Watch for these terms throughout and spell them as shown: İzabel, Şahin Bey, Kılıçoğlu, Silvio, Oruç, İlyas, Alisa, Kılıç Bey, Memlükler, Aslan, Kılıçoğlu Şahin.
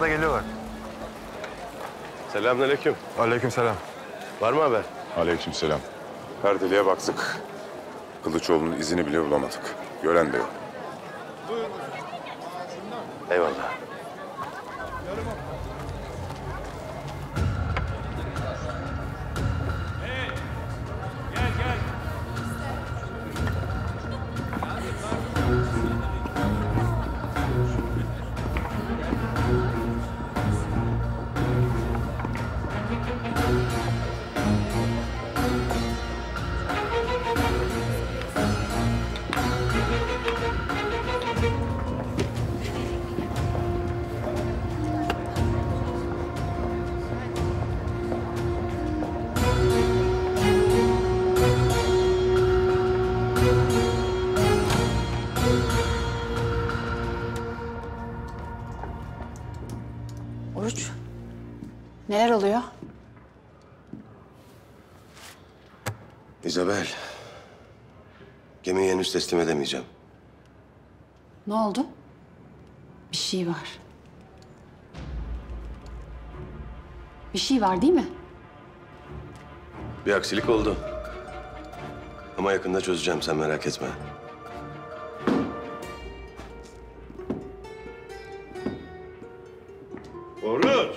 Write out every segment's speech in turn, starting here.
Aşağıda geliyorlar. Selamünaleyküm. Aleykümselam. Var mı haber? Aleykümselam. Her deliğe baktık. Kılıçoğlu'nun izini bile bulamadık. Gören de yok. Eyvallah. Neler oluyor? İzabel, gemiyi henüz teslim edemeyeceğim. Ne oldu? Bir şey var. Bir şey var değil mi? Bir aksilik oldu. Ama yakında çözeceğim, sen merak etme. Oruç!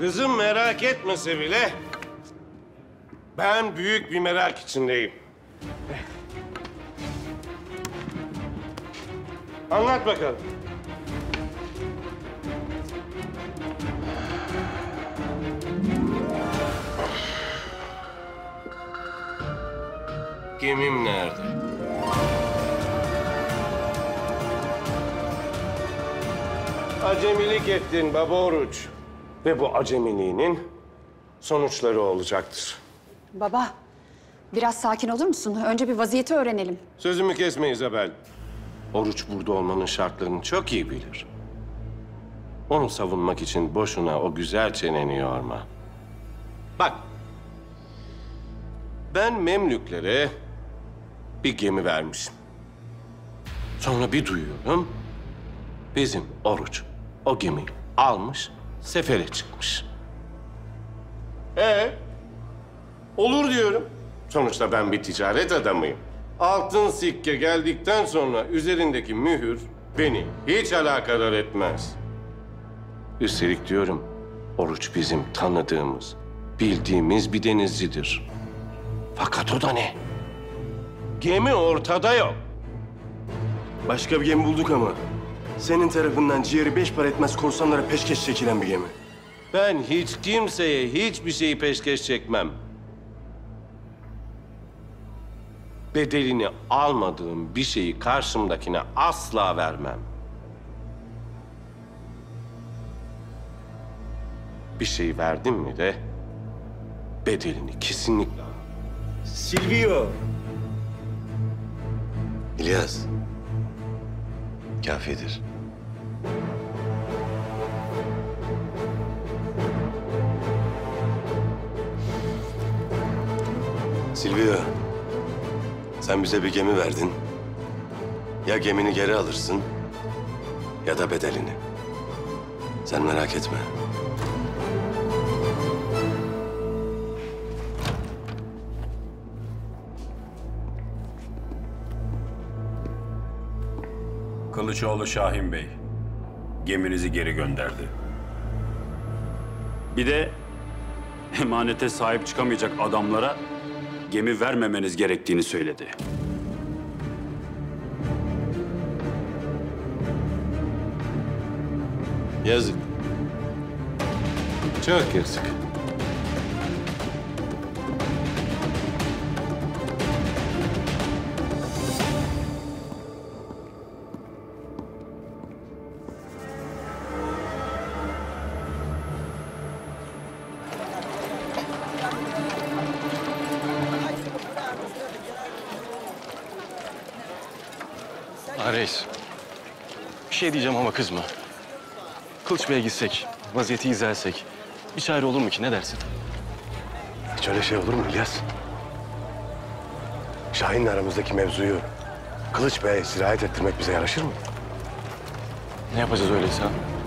Kızım merak etmese bile ben büyük bir merak içindeyim. Anlat bakalım. Gemim nerede? Acemilik ettin baba Oruç. Ve bu acemiliğinin sonuçları olacaktır. Baba, biraz sakin olur musun? Önce bir vaziyeti öğrenelim. Sözümü kesme İzabel. Oruç burada olmanın şartlarını çok iyi bilir. Onu savunmak için boşuna o güzel çeneni yorma. Bak, ben Memlüklere bir gemi vermişim. Sonra bir duyuyorum, bizim Oruç o gemiyi almış, sefere çıkmış. Olur diyorum. Sonuçta ben bir ticaret adamıyım. Altın sikke geldikten sonra üzerindeki mühür beni hiç alakadar etmez. Üstelik diyorum, Oruç bizim tanıdığımız, bildiğimiz bir denizcidir. Fakat o da ne? Gemi ortada yok. Başka bir gemi bulduk ama. Senin tarafından ciğeri 5 para etmez korsanlara peşkeş çekilen bir gemi. Ben hiç kimseye hiçbir şeyi peşkeş çekmem. Bedelini almadığım bir şeyi karşımdakine asla vermem. Bir şey verdim mi de bedelini kesinlikle... Silvio! İlyas. Kafidir. Silvio, sen bize bir gemi verdin. Ya gemini geri alırsın ya da bedelini. Sen merak etme. Kılıçoğlu Şahin Bey, geminizi geri gönderdi. Bir de emanete sahip çıkamayacak adamlara gemi vermemeniz gerektiğini söyledi. Yazık. Çok yazık. Reis, bir şey diyeceğim ama kızma. Kılıç Bey'e gitsek, vaziyeti izah etsek, bir çare olur mu ki, ne dersin? Hiç öyle şey olur mu İlyas? Şahin'le aramızdaki mevzuyu Kılıç Bey'e sirayet ettirmek bize yaraşır mı? Ne yapacağız öyleyse?